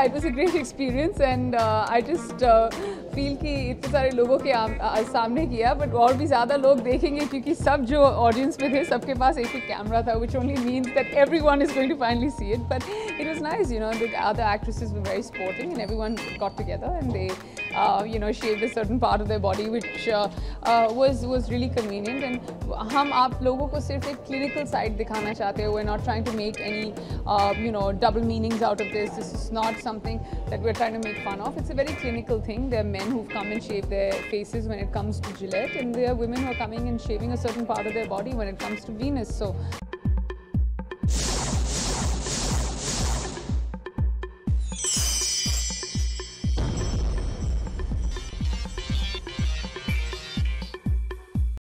yeah, it was a great experience, and I just feel कि इतने सारे लोगों के सामने किया, but और भी ज़्यादा लोग देखेंगे क्योंकि सब जो audience में थे सबके पास एक camera था, which only means that everyone is going to finally see it. But it was nice, you know, the other actresses were very sporting and everyone got together and they, you know, shaved a certain part of their body, which was really convenient. And हम आप लोगों को सिर्फ एक clinical side दिखाना चाहते हैं. We're not trying to make any, you know, double meanings out of this. This is not something that we're trying to make fun of. It's a very clinical thing. There are men who've come and shaved their faces when it comes to Gillette, and there are women who are coming and shaving a certain part of their body when it comes to Venus. So.